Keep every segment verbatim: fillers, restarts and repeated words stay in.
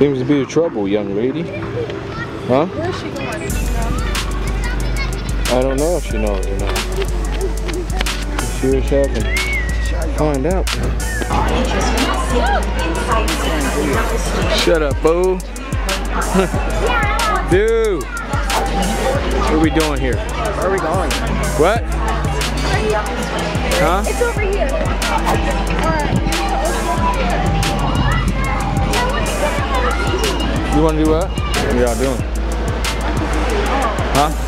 Seems to be in trouble, young lady. Huh? Where's she going? No. I don't know if she knows or not. She was having. Find out. Shut up, boo. Dude. What are we doing here? Where are we going? What? Huh? It's over here. Alright. You want to do what? What are y'all doing? Huh?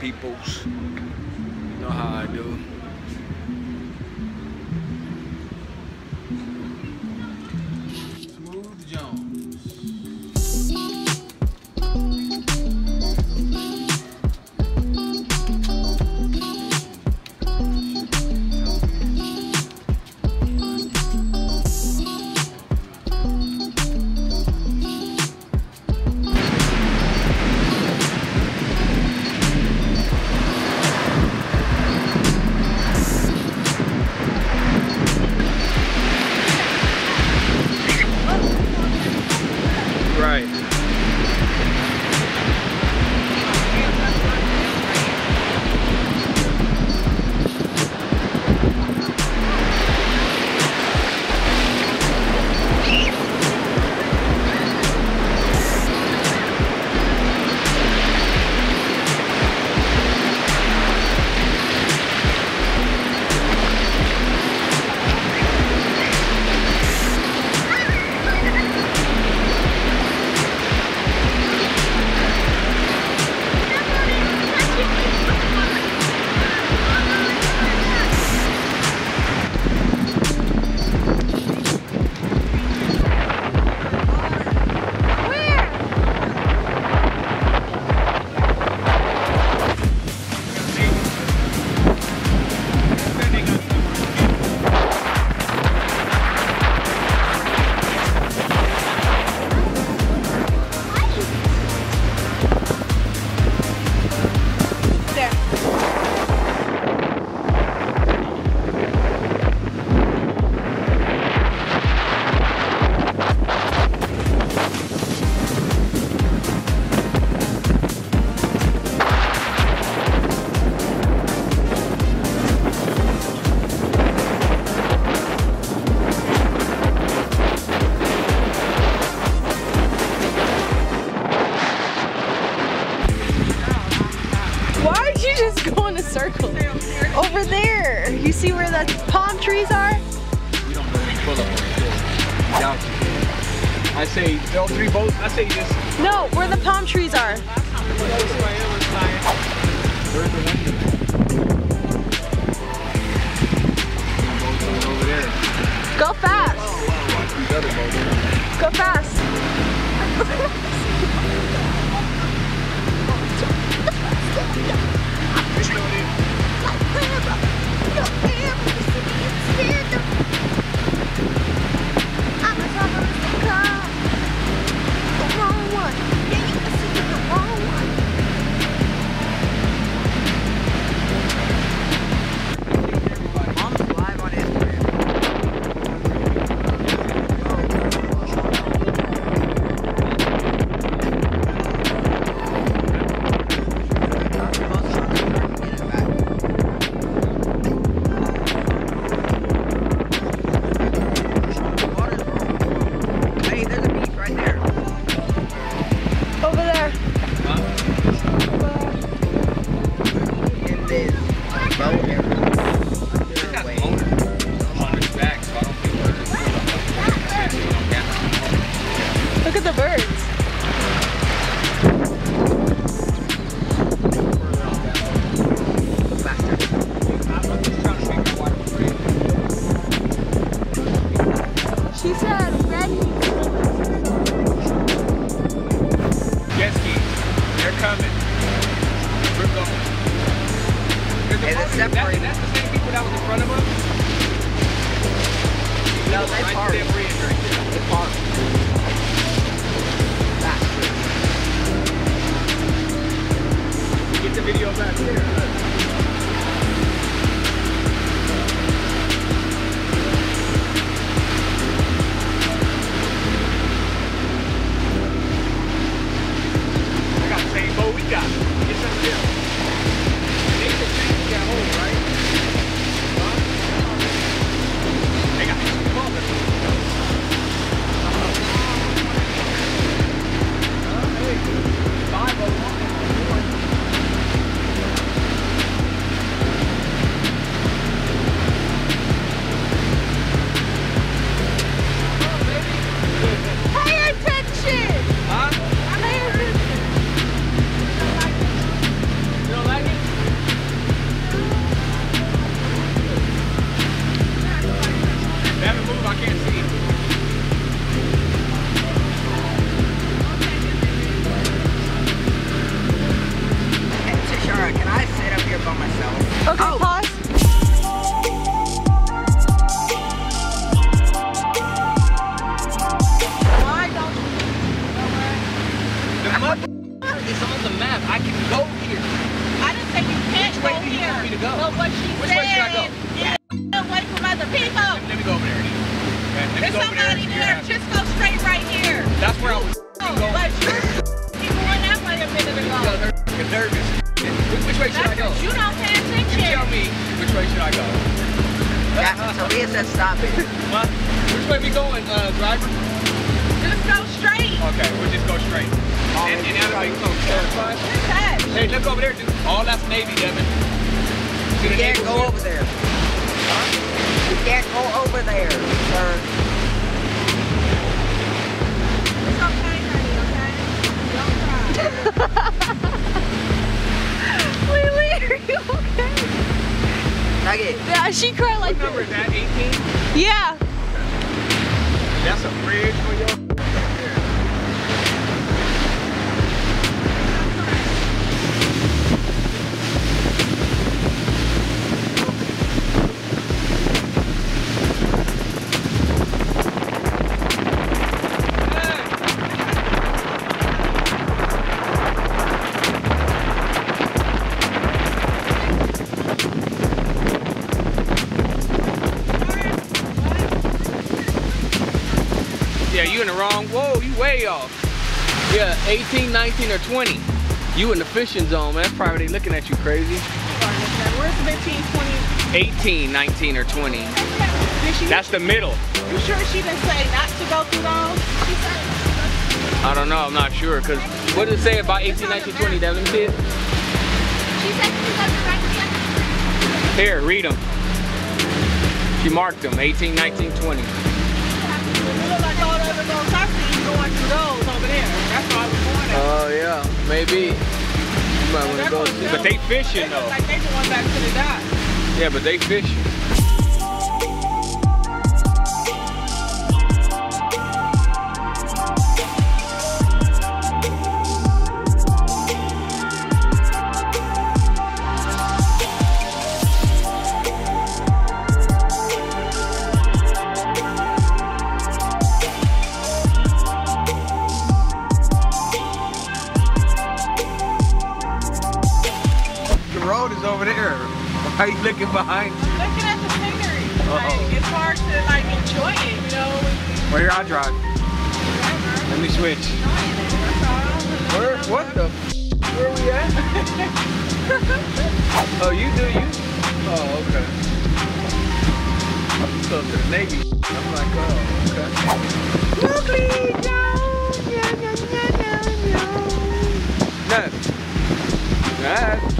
Peoples, you know how I do. Smooth Jones. go in a circle. Over there, you see where the palm trees are? We don't really pull up on down. I say throw three boats. I say just. No, where the palm trees are. Go fast. Go fast. Look at the birds. She said red. Jet skis, they're coming. We're going. Hey, that's separated. That's the same people that was in front of us. No, they parked. They parked. The video back there. I got the same boat we got. It's up there. They just think we got home, right? They got five of them. It's on the map. I can go here. I didn't say you can't go here. Which way do you want me to go? No, what she Which said way should I go? Yeah, away from other people. Let me, let me go over there. Okay, let me There's go somebody over there. there. Just go straight right here. That's where I was oh, going. But you're going that way a minute ago. You're nervous. Which way should That's I go? You don't pay attention. You tell me which way should I go. Yeah, uh, so he said stop it. What? Which way we going, uh, driver? Just go straight. Okay, we'll just go straight. Oh, and and that'll make so terrifying. Hey, look over there, dude. All that's Navy, Devin. You the can't go over there. Huh? You can't go over there, sir. It's okay, honey, okay? Don't cry. Lily, are you okay? Nugget. Yeah, she cried like that. What number is that, eighteen? Yeah. That's a bridge for y'all. You in the wrong, whoa, you way off. Yeah, eighteen, nineteen, or twenty. You in the fishing zone, man. Probably they looking at you crazy. Where's fifteen, twenty? eighteen, nineteen, or twenty. That's the middle. You sure she didn't say not to go through those? She said I don't know, I'm not sure. Cause what did it say about eighteen, nineteen, twenty, Devin? Let me see it. She said she Here, read them. She marked them, eighteen, nineteen, twenty. It looked like all the other goals I seen going through those over there. That's why I was going at. Oh, uh, yeah, maybe. You might want to go see. But they fishing, though. Like they going back to the dock. Yeah, but they fishing. Over there. Why are you looking behind you? I'm looking at the scenery. Uh-oh. Like, it's hard to like enjoy it, you know? Well, here I drive. Whatever. Let me switch. Where? What the? Where are we at? Oh, you do you? Oh, okay. I'm so to the Navy. I'm like, oh, okay. Nuclear, no, no, no, no, no, no. Nice. Nice.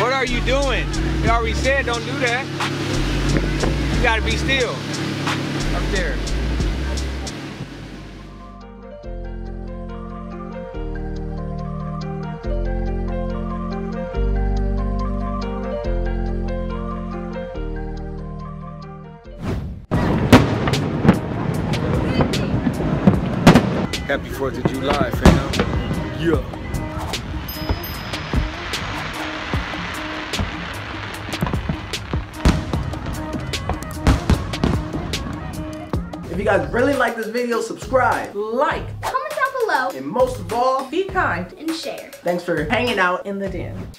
What are you doing? You already said don't do that. You gotta be still. Up there. Happy fourth of July, fam. Yeah. If you guys really like this video, subscribe, like, comment down below, and most of all, be kind and share. Thanks for hanging out in the den.